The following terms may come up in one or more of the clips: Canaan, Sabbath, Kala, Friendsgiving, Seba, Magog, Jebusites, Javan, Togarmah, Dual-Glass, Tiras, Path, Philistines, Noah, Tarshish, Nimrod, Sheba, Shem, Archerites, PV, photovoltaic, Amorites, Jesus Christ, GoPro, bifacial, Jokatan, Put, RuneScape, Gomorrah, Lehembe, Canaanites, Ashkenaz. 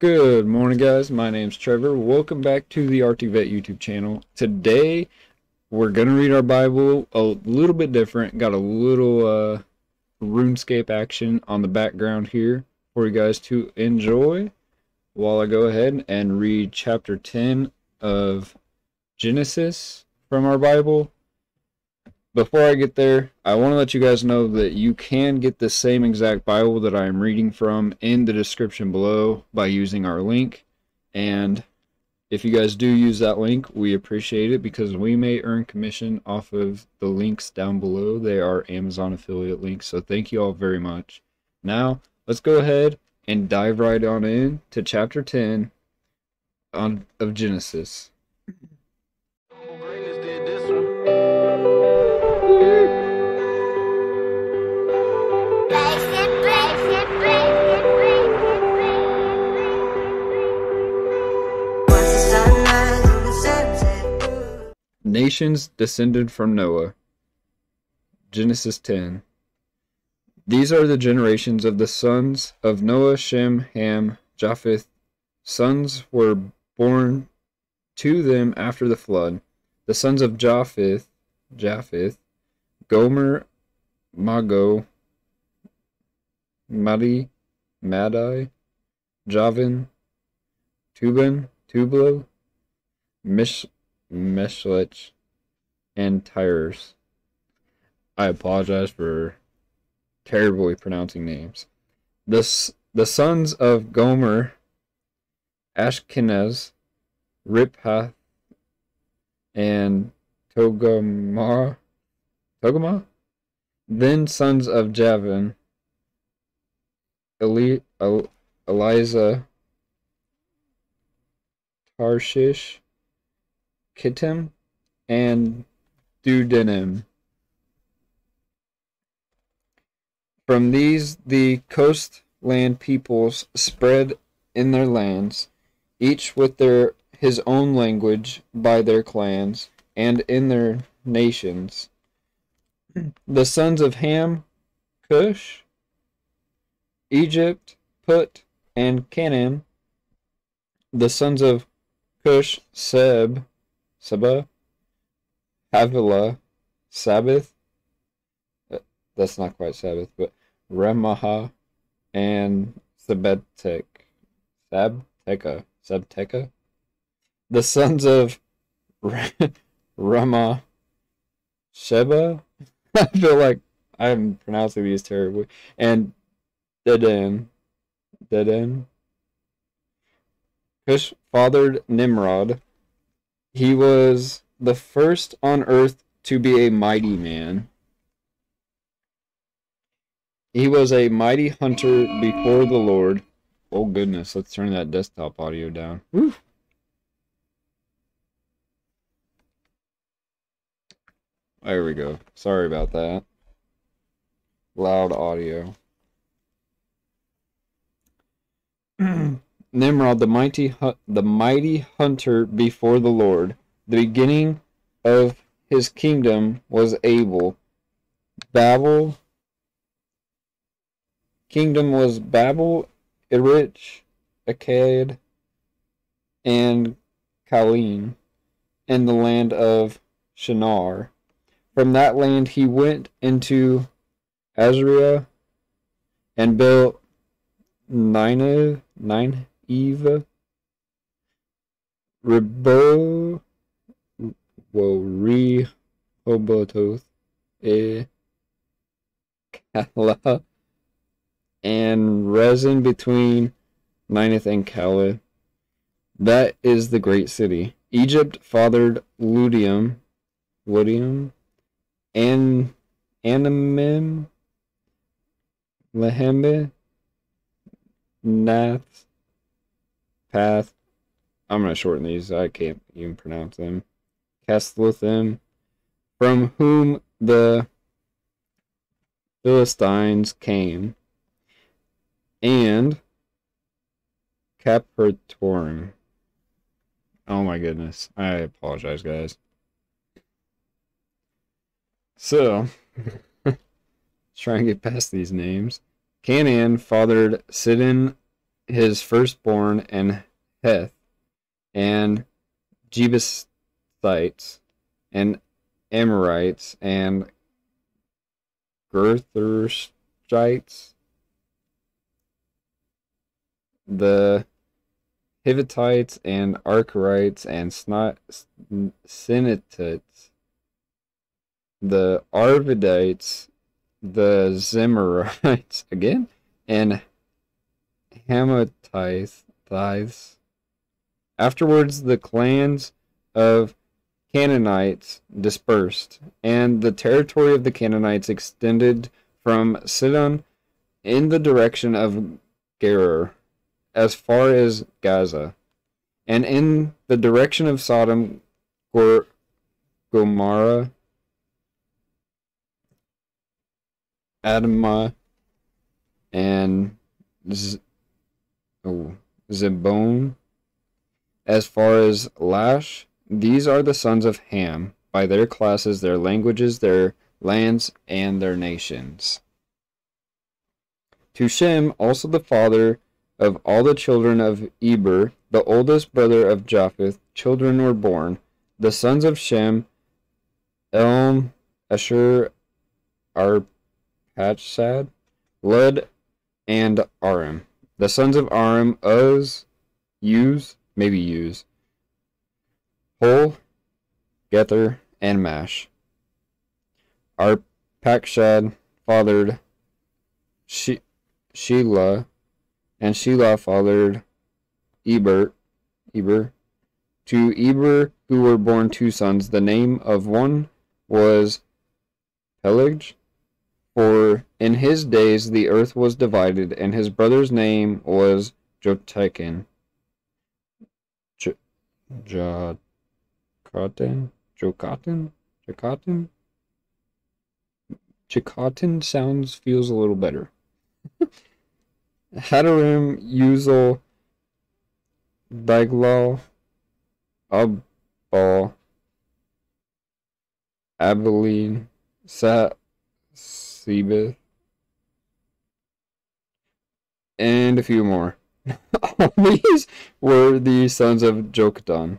Good morning, guys. My name's Trevor. Welcome back to the Arctic Vette YouTube channel. Today, we're going to read our Bible a little bit different. Got a little RuneScape action on the background here for you guys to enjoy while I go ahead and read chapter 10 of Genesis from our Bible. Before I get there, I want to let you guys know that you can get the same exact Bible that I am reading from in the description below by using our link. And if you guys do use that link, we appreciate it because we may earn commission off of the links down below. They are Amazon affiliate links, so thank you all very much. Now, let's go ahead and dive right on in to chapter 10 of Genesis. Nations descended from Noah. Genesis 10. These are the generations of the sons of Noah, Shem, Ham, Japheth. Sons were born to them after the flood. The sons of Japheth, Gomer, Magog, Madai, Javan, Tubal, Meshech, and Tiras. I apologize for terribly pronouncing names. The sons of Gomer, Ashkenaz, Riphath, and Togarmah. Then sons of Javan, Elishah, Tarshish, Kittim, and Dudenim. From these the coastland peoples spread in their lands, each with his own language, by their clans, and in their nations. The sons of Ham, Cush, Egypt, Put, and Canaan. The sons of Cush, Seba, Havilah, Sabbath, that's not quite Sabbath, but Remaha, and Sabteca. The sons of Ramah, Sheba, I feel like I'm pronouncing these terribly, and Dedan. Cush fathered Nimrod. He was the first on earth to be a mighty man. He was a mighty hunter before the Lord. Oh goodness, let's turn that desktop audio down. Woo. There we go. Sorry about that. Loud audio. Nimrod, the mighty hunter before the Lord. The beginning of his kingdom was Abel. Kingdom was Babel, Erech, Akkad, and Kala, in the land of Shinar. From that land he went into Assyria and built Nineveh, Rehoboth, Kala, and Rezin between Nineveh and Kala. That is the great city. Egypt fathered Ludium, and Anamim, Lehembe, Nath, Path, I'm going to shorten these, I can't even pronounce them, Castlethim, from whom the Philistines came, and Capernaum. Oh my goodness, I apologize, guys. So, let's try and get past these names. Canaan fathered Sidon, his firstborn and Heth, and Jebusites, and Amorites, and Girthashites, the Hivitites, and Archerites, and Sinitites, the Arvidites, the Zemorites, again, and Hamatithes. Afterwards, the clans of Canaanites dispersed, and the territory of the Canaanites extended from Sidon in the direction of Gerar, as far as Gaza, and in the direction of Sodom, Gomorrah, Admah, and Zebon, as far as Lash. These are the sons of Ham, by their classes, their languages, their lands, and their nations. To Shem, also the father of all the children of Eber, the oldest brother of Japheth, children were born. The sons of Shem, Elm, Asher, Arpachshad, Lud, and Aram. The sons of Aram, Uz, Hol, Gether, and Mash. Arpachshad fathered Shelah, and Shelah fathered Eber. To Eber, who were born two sons, the name of one was Peleg, for in his days the earth was divided, and his brother's name was Jokatan. Jokatan feels a little better. Hadarim, Uzel, Baglal, Abbal, Abilene, Sebeth, and a few more. All these were the sons of Jokatan.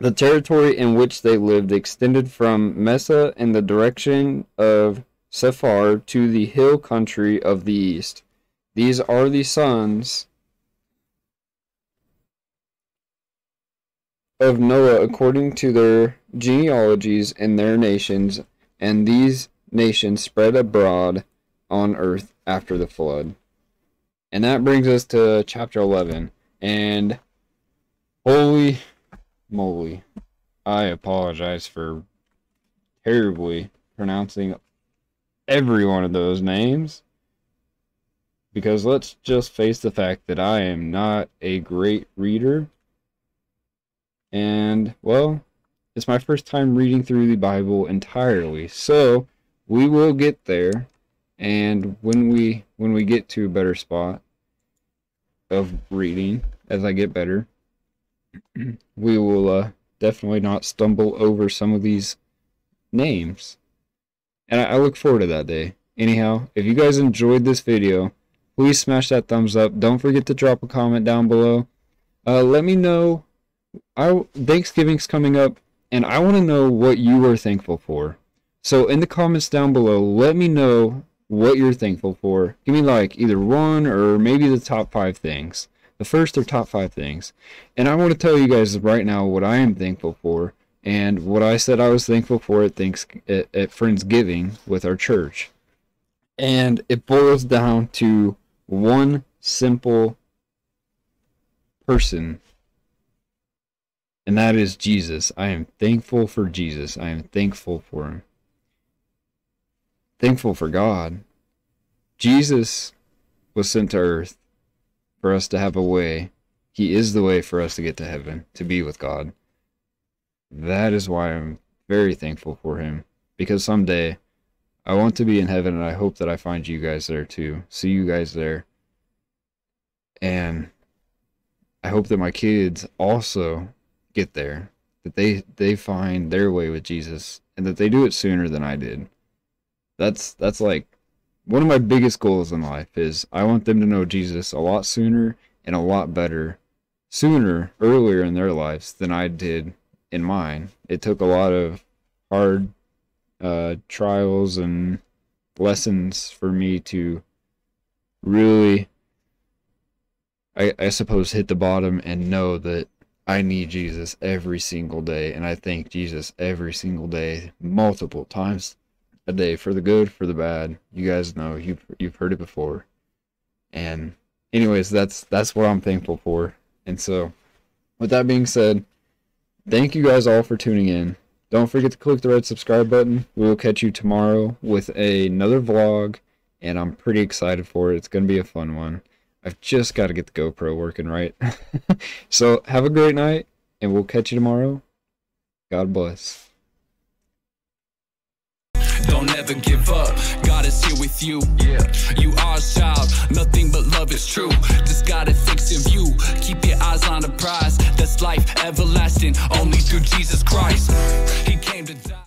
The territory in which they lived extended from Mesa in the direction of Sephar to the hill country of the east. These are the sons of Noah according to their genealogies and their nations, and these nations spread abroad on earth after the flood. And that brings us to chapter 11. And holy moly, I apologize for terribly pronouncing every one of those names, because let's just face the fact that I am not a great reader, and well, it's my first time reading through the Bible entirely, so we will get there. And when we get to a better spot of reading, as I get better, we will definitely not stumble over some of these names. And I look forward to that day. Anyhow, if you guys enjoyed this video, please smash that thumbs up. Don't forget to drop a comment down below. Let me know. Thanksgiving's coming up, and I want to know what you are thankful for. So in the comments down below, let me know what you're thankful for. Give me like either one or maybe the top five things. The first or top five things. And I want to tell you guys right now what I am thankful for. And what I said I was thankful for at Friendsgiving with our church. And it boils down to one simple person. And that is Jesus. I am thankful for Jesus. I am thankful for him. Thankful for God. Jesus was sent to earth for us to have a way. He is the way for us to get to heaven, to be with God. That is why I'm very thankful for him, because someday I want to be in heaven, and I hope that I find you guys there too. See you guys there. And I hope that my kids also get there, that they find their way with Jesus, and that they do it sooner than I did. That's like One of my biggest goals in life is I want them to know Jesus a lot sooner and a lot better, earlier in their lives than I did in mine. It took a lot of hard trials and lessons for me to really, I suppose, hit the bottom and know that I need Jesus every single day, and I thank Jesus every single day, multiple times a day, for the good, for the bad. You guys know, you've heard it before. And anyways, that's what I'm thankful for. And so, with that being said, thank you guys all for tuning in. Don't forget to click the red subscribe button. We will catch you tomorrow with another vlog, and I'm pretty excited for it. It's going to be a fun one. I've just got to get the GoPro working right. So have a great night, and we'll catch you tomorrow. God bless. Don't ever give up, God is here with you. Yeah. You are a child, nothing but love is true. Just gotta fix your view, keep your eyes on the prize. That's life everlasting, only through Jesus Christ. He came to die.